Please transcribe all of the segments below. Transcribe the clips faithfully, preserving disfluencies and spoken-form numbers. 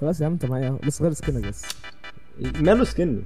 خلاص يا عم انت معايا بس غير سكنك بس. ماله سكني؟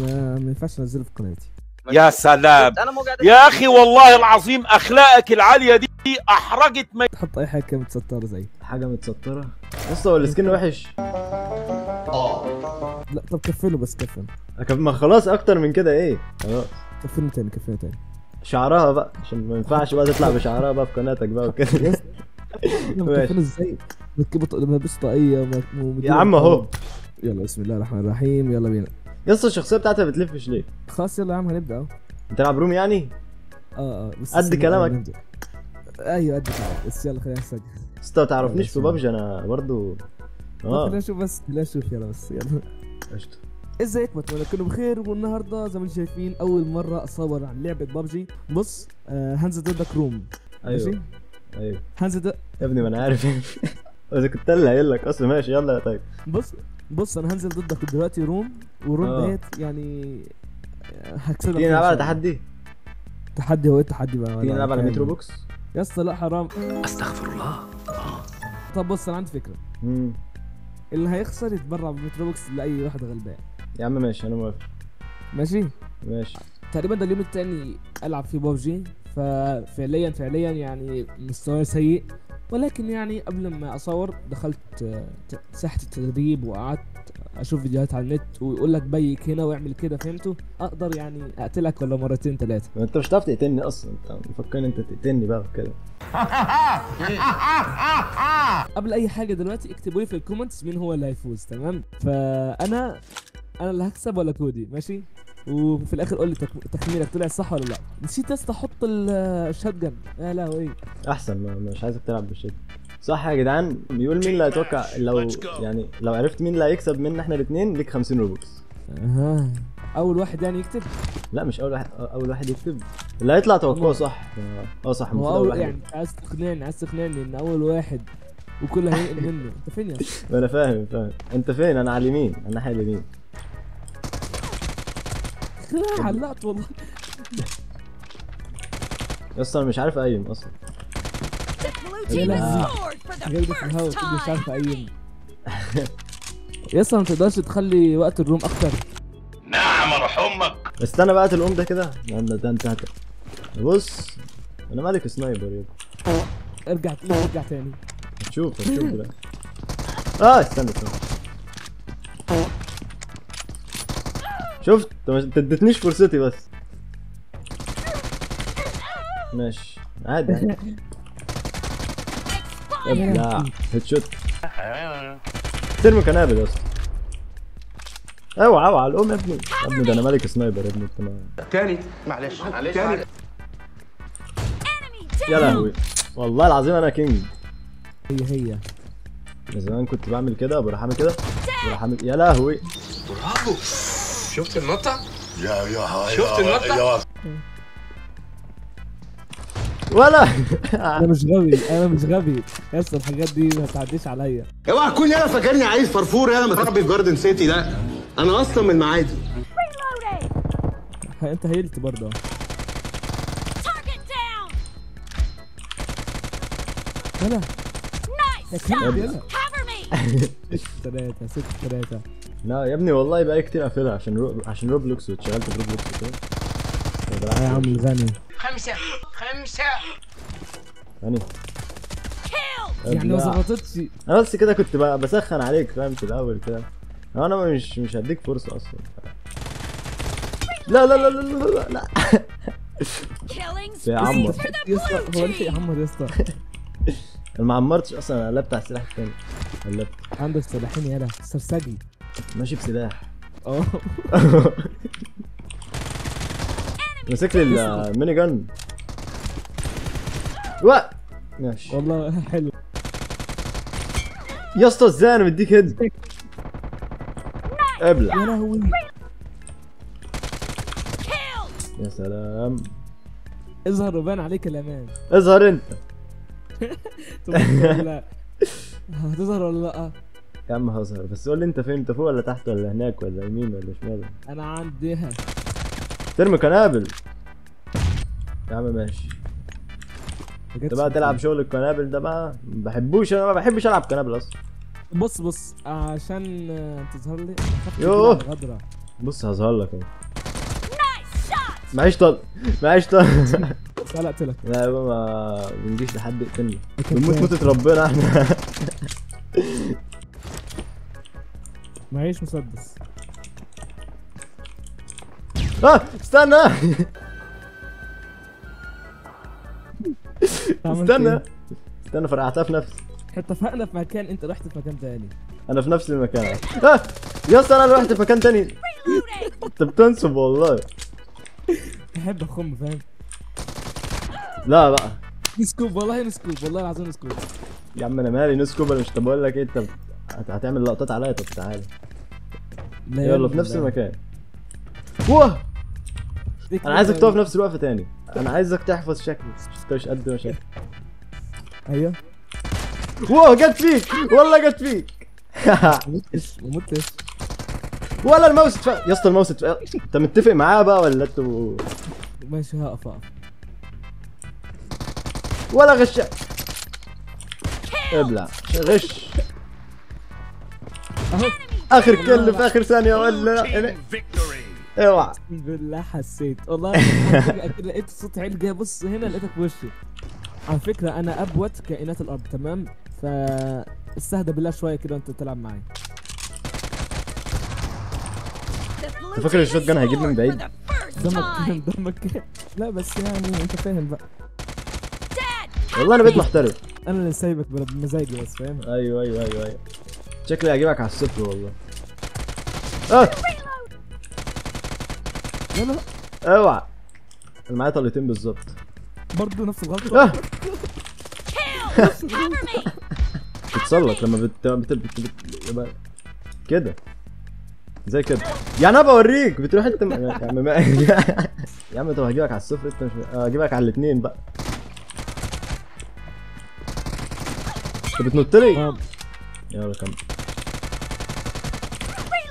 ما ينفعش انزله في قناتي. يا سلام يا اخي والله العظيم اخلاقك العاليه دي احرجت ما تحط اي حاجه متستره زي حاجه متستره. بص هو السكن وحش. اه لا طب كفله بس كفله. ما خلاص اكتر من كده ايه؟ خلاص كفله تاني كفله تاني. شعرها بقى عشان ما ينفعش بقى تطلع بشعرها بقى في قناتك بقى وكده. ماشي ازاي؟ ملبس طاقيه يا عم اهو. يلا بسم الله الرحمن الرحيم يلا بينا. يس الشخصيه بتاعتها بتلفش ليه؟ خلاص يلا يا عم هنبدا اهو. بتلعب روم يعني؟ اه اه بس قد كلامك. ايوه قد كلامك بس يلا خلينا نسجل. بس انت ما تعرفنيش في بابجي انا برضه اه. خلينا نشوف بس خلينا نشوف يلا بس يلا. قشطه. ازيكم يا جماعه كله بخير، والنهارده زي ما انتم شايفين اول مره اصور عن لعبه بابجي. بص آه هنزل ضدك روم. ايوه ماشي؟ ايوه هنزل ضدك يا ابني ما انا عارف. اذا كنت اللي قايل لك اصلا ماشي يلا طيب. بص بص انا هنزل ضدك دلوقتي روم، والروم ديت يعني هكسبك. تيجي نلعب على تحدي؟ تحدي هو ايه التحدي بقى؟ تيجي نلعب على مترو بوكس؟ يا اسطى لا حرام استغفر الله. طب بص انا عندي فكره. امم اللي هيخسر يتبرع بمترو بوكس لاي واحد غلبان. يا عم ماشي انا موافق. ماشي؟ ماشي. تقريبا ده اليوم الثاني العب فيه بابجي، ففعليا فعليا يعني مستواي سيء، ولكن يعني قبل ما اصور دخلت ساحه التدريب وقعدت اشوف فيديوهات على النت ويقول لك بيك هنا واعمل كده فهمته. اقدر يعني اقتلك ولا مرتين ثلاثه؟ انت مش هتعرف تقتلني اصلا، انت مفكرني انت تقتلني بقى كده. قبل اي حاجه دلوقتي اكتبوا لي في الكومنتس مين هو اللي هيفوز، تمام؟ فانا انا اللي هكسب ولا كودي؟ ماشي. وفي الاخر قول لي تخمينك طلع صح ولا لا. نسيت يا اسطى احط الشاتجن. يا لهوي احسن مش عايزك تلعب بالشاتجن صح يا جدعان. بيقول مين اللي هيتوقع لو يعني لو عرفت مين اللي هيكسب مننا احنا الاثنين ليك خمسين روبوكس. اها اول واحد يعني يكتب؟ لا مش اول واحد، اول واحد يكتب اللي هيطلع توقعه صح. اه صح المفروض اول واحد. يعني عايز تقنعني عايز تقنعني ان اول واحد وكل هينقل منه. انت فين يا اسطى؟ انا فاهم فاهم انت فين. انا على اليمين، انا على اليمين. لا علقت والله يا اسطى انا مش عارف اقيم اصلا. جايبه في الهوا كله مش عارف اقيم يا اسطى. ما تقدرش تخلي وقت الروم اكتر؟ نعم اروح امك. استنى بقى الام ده كده ده انت. بص انا مالك سنايبر يابا. ارجع ارجع تاني هتشوف هتشوف بقى. اه استنى استنى شفت؟ انت اديتنيش فرصتي بس. ماشي عادي عادي. لا هيد شوت. ترمي قنابل يا اسطى. اوعى اوعى على الام يا ابني. يا ابني ده انا مالك سنايبر يا ابني. تاني معلش معلش تاني. يا لهوي والله العظيم انا كينج. هي هي من زمان كنت بعمل كده بروح اعمل كده بروح اعمل. يا لهوي برافو. شفت النطة؟ يا يا شفت النطة؟ ولا انا مش غبي انا مش غبي يا اسطى. الحاجات دي ما تعديش عليا. اوعى تكون انا فاكرني عيل فرفور انا متربي في جاردن سيتي. لا انا اصلا من المعادي. انت هيلت برضه. يلا نايس. ثلاثة ست ثلاثة. لا يا ابني والله بقى كتير قافلها عشان رو... عشان روبلوكس واتشغلت في روبلوكس كده. طب يا عم غني خمسة خمسة غني يعني ما ظبطتش. انا بس كده كنت بسخن عليك فاهم في الاول كده. انا مش مش هديك فرصة اصلا. لا لا لا لا لا لا يا عمر هو ليه يا عمر يا اسطى؟ انا ما عمرتش اصلا. انا قلبت على السلاح التاني. قلبت عندك سلاحين يالا سرسجي. ماشي بسلاح اه ماسك لي الميني جن. واه ماشي والله حلو يا اسطى. ازاي انا مديك هيد؟ ابلع يا لهوي. يا سلام اظهر وبان عليك الامان. اظهر انت. لا هتظهر ولا لا؟ يا عم هظهر بس قول لي انت فين. انت فوق ولا تحت ولا هناك ولا يمين ولا شمال؟ انا عندها. ترمي قنابل يا عم ماشي. انت بقى تلعب شغل القنابل ده بقى ما بحبوش. انا ما بحبش العب قنابل اصلا. بص بص عشان تظهر لي يوه غدرة. بص هظهر لك اهو. معيش طلق معيش طلق سلقت لك. لا يابا ما بنجيش لحد يقتلنا بنموت موتة ربنا احنا. معيش مسدس. اه استنى استنى استنى فرقعتها في نفسي. اتفقنا في مكان انت رحت في مكان تاني. انا في نفس المكان. اه يا اسطى انا رحت في مكان تاني. انت بتنصب والله. بحب اخم فاهم. لا بقى نسكوب والله نسكوب والله العظيم نسكوب. يا عم انا مالي نسكوب انا مش. طب اقول لك انت هتعمل لقطات عليا. طب تعالى يلا في نفس المكان. واه انا عايزك تقف نفس الوقفه تاني. انا عايزك تحفظ شكلي انت مش قد ما شكلي. ايوه واه جت فيك والله جت فيك. ومت ولا الماوس اتفق يا اسطى. الماوس اتفق. انت متفق معاه بقى ولا انت ماشي؟ هقف هقف ولا غش. ابلع غش. اهو اخر كل في اخر ثانيه ولا اوعى. اقسم بالله حسيت والله لقيت صوت عيل جاي. بص هنا لقيتك في وشي. على فكره انا ابوت كائنات الارض تمام، فاستهدى بالله شويه كده وانت بتلعب معايا. انت فاكر الشوت جان هيجيب من بعيد؟ دمك دمك. لا بس يعني انت فاهم بقى. والله انا بقيت محترف. انا اللي سايبك بمزاجي بس فاهم. ايوه ايوه ايوه ايوه شكلي هجيبك على الصفر والله. اه لا لا اوعى. انا معايا طلقتين بالظبط برضه نفس الغلطه. بتسلق لما بت بت بت بت كده زي كده يعني. انا بوريك بتروح انت يا عم. يا عم طب هجيبك على الصفر انت مش هجيبك على الاثنين بقى. انت بتنط لي. يلا كمل.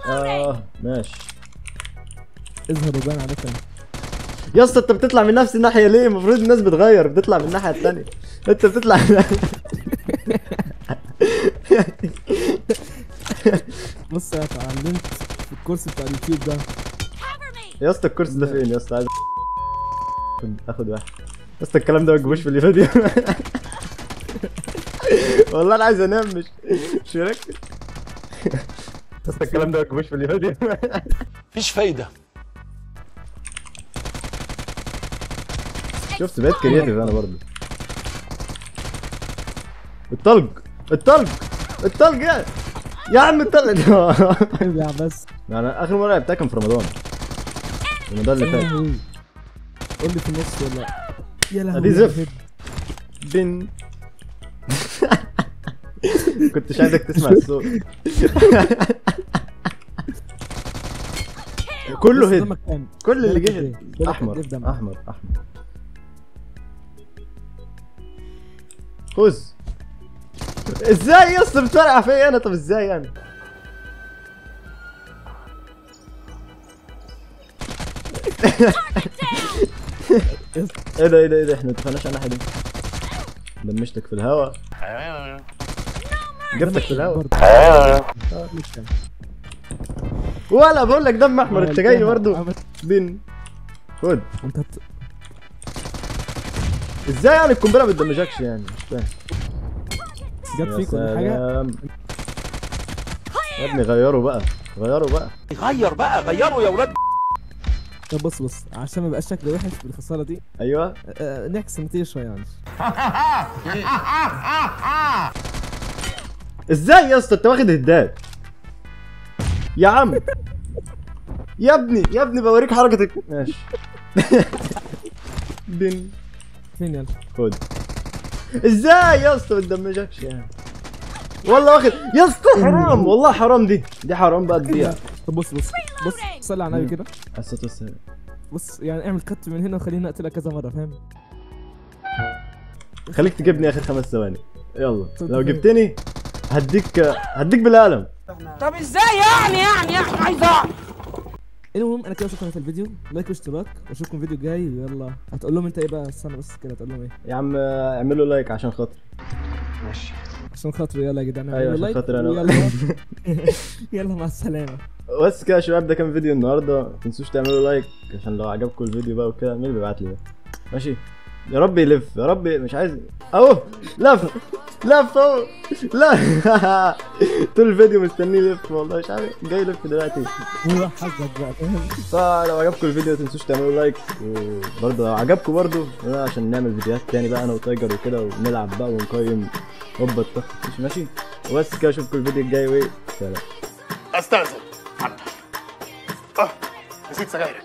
اه ماشي اظهر وبان عليك يا اسطى. انت بتطلع من نفس الناحيه ليه؟ المفروض الناس بتغير بتطلع من الناحيه الثانيه. انت بتطلع بص يا اتعلمت في الكورس بتاع اليوتيوب ده يا اسطى. الكورس ده فين يا اسطى؟ عايز اخد واحد يا اسطى. الكلام ده ما تجيبوش في الفيديو. والله انا عايز انام مش مش مركز يا اسطى. الكلام ده ما تجيبوش في الفيديو. مفيش فايده. شفت بقيت كرياتيف انا برضه. التلج التلج التلج يا يا عم التلج. لا بس انا اخر مره لعبتها كان في رمضان. رمضان اللي فات. قول لي في النص ولا يا لهوي. دي زفت بن. كنتش عايزك تسمع الصوت. كله هيد. كل اللي جه احمر احمر احمر. خذ. ازاي يا اسطى بتفرقع فيا انا؟ طب ازاي انا؟ ايه ده ايه ده ايه ده؟ احنا ما اتفقناش على حاجه. دمشتك في الهوا. جبتك في الهوا. ولا بقول لك دم احمر. انت جاي برضه بين. خد. انت ازاي يعني القنبله ما بتدمجكش يعني؟ مش فاهم. جت فيك ولا حاجه؟ يا ابني غيروا بقى غيروا بقى. غير بقى غيروا يا ولاد. طب بص بص عشان ما يبقاش شكلي وحش بالخساره دي. ايوه أه نعكس النتيجه شويه يعني. ازاي يا اسطى انت واخد هداد؟ يا عم يا ابني يا ابني بوريك حركه. ماشي. بن فين يلا؟ خد. ازاي يا اسطى ما تدمجكش يعني؟ والله واخد يا اسطى. حرام والله حرام. دي دي حرام بقى تضيع. طب بص بص بص صلي على النبي كده. بص يعني اعمل كت من هنا وخليني اقتلها كذا مره فاهم. خليك تجيبني اخر خمس ثواني يلا. لو جبتني هديك هديك بالقلم. طب ازاي يعني يعني يعني عايز اعرف. المهم انا كده شكرا في الفيديو. لايك واشتراك واشوفكم فيديو جاي. يلا هتقول لهم انت ايه بقى؟ استنى بس كده هتقول لهم ايه يا عم؟ اعملوا لايك عشان خاطري. ماشي. عشان خاطري يلا يا جدعان اعملوا لايك. ايوه عشان خاطري انا يلا مع السلامه. بس كده يا شباب ده كان فيديو النهارده، ما تنسوش تعملوا لايك عشان لو عجبكم الفيديو بقى وكده. مين اللي بيبعت لي ده؟ ماشي يا رب يلف يا رب، مش عايز اهو لف لف اهو لا طول الفيديو مستنيه يلف والله مش عارف جاي يلف دلوقتي هو حظك بقى. فلو عجبكم الفيديو ما تنسوش تعملوا لايك، وبرده لو عجبكم برده عشان نعمل فيديوهات تاني بقى انا وتايجر وكده، ونلعب بقى ونقيم هوبا الطخ. ماشي وبس كده اشوفكم الفيديو الجاي وسلام. استاذن حبيبي اه نسيت سجايرك.